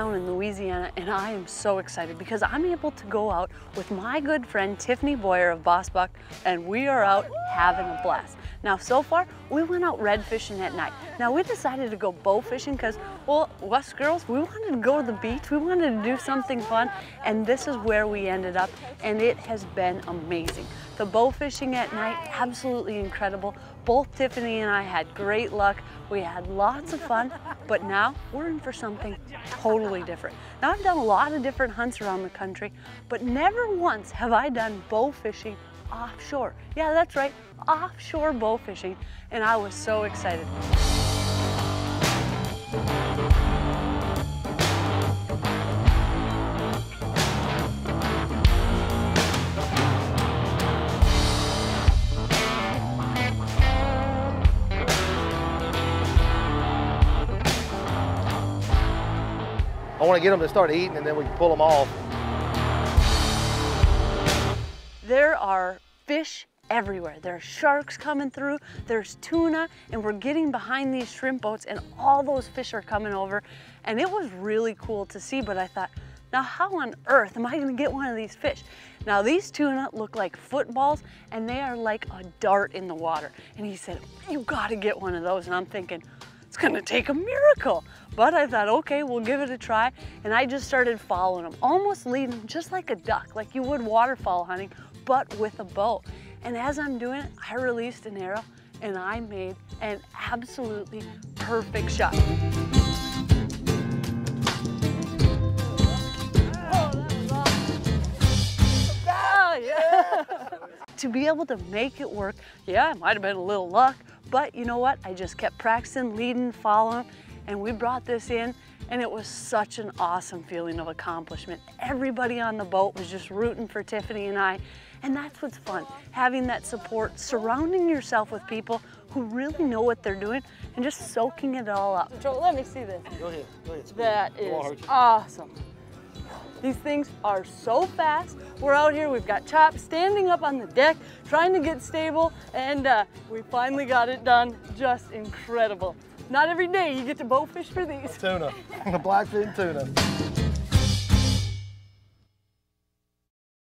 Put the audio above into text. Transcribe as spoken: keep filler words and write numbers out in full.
down in Louisiana, and I am so excited because I'm able to go out with my good friend Tiffani Boyer of Boss Buck, and we are out having a blast. Now, so far, we went out red fishing at night. Now, we decided to go bow fishing because, well, us girls, we wanted to go to the beach, we wanted to do something fun, and this is where we ended up, and it has been amazing. The bow fishing at night, absolutely incredible. Both Tiffani and I had great luck. We had lots of fun, but now we're in for something totally different. Now, I've done a lot of different hunts around the country, but never once have I done bow fishing offshore. Yeah, that's right, offshore bow fishing, and I was so excited. I want to get them to start eating, and then we can pull them off. There are fish everywhere. There are sharks coming through, there's tuna, and we're getting behind these shrimp boats, and all those fish are coming over. And it was really cool to see, but I thought, now how on earth am I gonna get one of these fish? Now, these tuna look like footballs, and they are like a dart in the water. And he said, you gotta get one of those. And I'm thinking, it's gonna take a miracle. But I thought, okay, we'll give it a try. And I just started following them, almost leading them just like a duck, like you would waterfowl hunting, but with a bow. And as I'm doing it, I released an arrow, and I made an absolutely perfect shot. Oh, yeah. To be able to make it work, yeah, it might have been a little luck, but you know what? I just kept practicing, leading, following, and we brought this in, and it was such an awesome feeling of accomplishment. Everybody on the boat was just rooting for Tiffani and I, and that's what's fun, having that support, surrounding yourself with people who really know what they're doing, and just soaking it all up. Joel, let me see this. Go ahead, go ahead. That is awesome. These things are so fast. We're out here, we've got Chop standing up on the deck, trying to get stable, and uh, we finally got it done. Just incredible. Not every day you get to bow fish for these. Tuna, blackfin tuna.